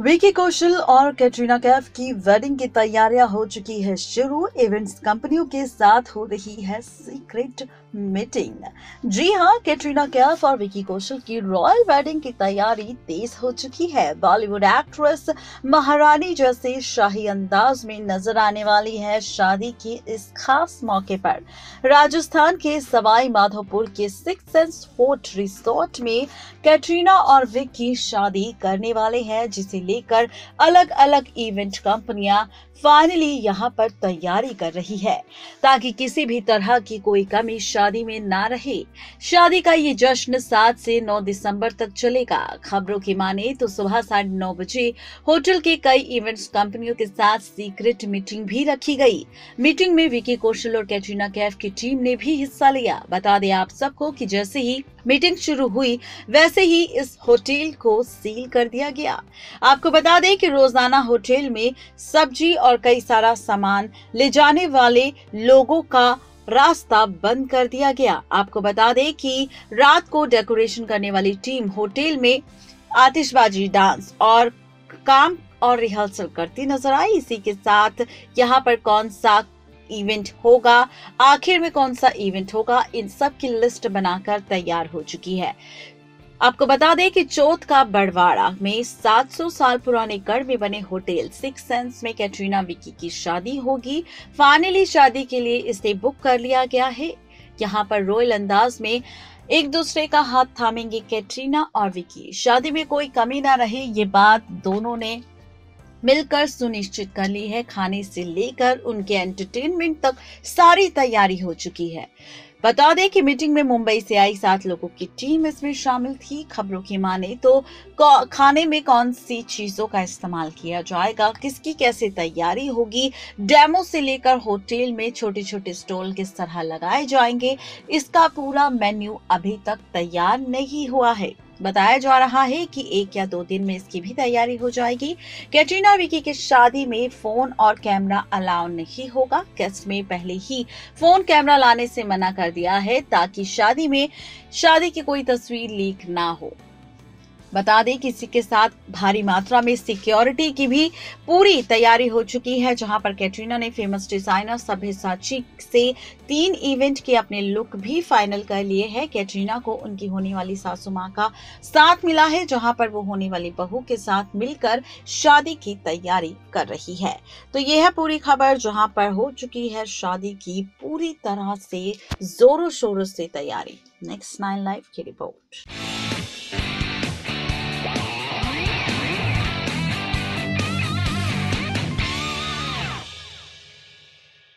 विकी कौशल और कैटरीना कैफ की वेडिंग की तैयारियां हो चुकी है शुरू। इवेंट्स कंपनियों के साथ हो रही है सीक्रेट मीटिंग। जी हां, कैटरीना कैफ और विकी कौशल की रॉयल वेडिंग की तैयारी तेज हो चुकी है। बॉलीवुड एक्ट्रेस महारानी जैसे शाही अंदाज में नजर आने वाली है शादी के इस खास मौके पर। राजस्थान के सवाई माधोपुर के सिक्स सेंस फोर्ट रिसोर्ट में कैटरीना और विकी शादी करने वाले हैं, जिसे लेकर अलग अलग इवेंट कंपनियां फाइनली यहां पर तैयारी कर रही है ताकि किसी भी तरह की कोई कमी शादी में ना रहे। शादी का ये जश्न 7 से 9 दिसंबर तक चलेगा। खबरों की माने तो सुबह 9:30 बजे होटल के कई इवेंट्स कंपनियों के साथ सीक्रेट मीटिंग भी रखी गई। मीटिंग में विकी कौशल और कैटरीना कैफ की टीम ने भी हिस्सा लिया। बता दें आप सबको कि जैसे ही मीटिंग शुरू हुई वैसे ही इस होटल को सील कर दिया गया। आपको बता दें कि रोजाना होटल में सब्जी और कई सारा सामान ले जाने वाले लोगों का रास्ता बंद कर दिया गया। आपको बता दें कि रात को डेकोरेशन करने वाली टीम होटल में आतिशबाजी, डांस और काम और रिहर्सल करती नजर आई। इसी के साथ यहाँ पर कौन सा इवेंट होगा, आखिर में कौन सा इवेंट होगा, इन सब की लिस्ट बनाकर तैयार हो चुकी है। आपको बता दें कि चौथ का बड़वाड़ा में 700 साल पुराने गढ़ में बने होटल सिक्स सेंस में कैटरीना विकी की शादी होगी। फाइनली शादी के लिए इसे बुक कर लिया गया है। यहाँ पर रॉयल अंदाज में एक दूसरे का हाथ थामेंगे कैटरीना और विकी। शादी में कोई कमी ना रहे, ये बात दोनों ने मिलकर सुनिश्चित कर ली है। खाने से लेकर उनके एंटरटेनमेंट तक सारी तैयारी हो चुकी है। बता दें कि मीटिंग में मुंबई से आई 7 लोगों की टीम इसमें शामिल थी। खबरों की माने तो खाने में कौन सी चीजों का इस्तेमाल किया जाएगा, किसकी कैसे तैयारी होगी, डेमो से लेकर होटल में छोटे छोटे स्टॉल किस तरह लगाए जाएंगे, इसका पूरा मेन्यू अभी तक तैयार नहीं हुआ है। बताया जा रहा है कि 1 या 2 दिन में इसकी भी तैयारी हो जाएगी। कैटरीना विकी की शादी में फोन और कैमरा अलाउ नहीं होगा। गेस्ट में पहले ही फोन कैमरा लाने से मना कर दिया है ताकि शादी में शादी की कोई तस्वीर लीक ना हो। बता दें कि इसी के साथ भारी मात्रा में सिक्योरिटी की भी पूरी तैयारी हो चुकी है, जहां पर कैटरीना ने फेमस डिजाइनर सभ्यसाची से 3 इवेंट के अपने लुक भी फाइनल कर लिए हैं। कैटरीना को उनकी होने वाली सासू माँ का साथ मिला है, जहां पर वो होने वाली बहू के साथ मिलकर शादी की तैयारी कर रही है। तो यह है पूरी खबर, जहाँ पर हो चुकी है शादी की पूरी तरह से जोरों शोरों से तैयारी। नेक्स्ट 9 लाइफ की रिपोर्ट।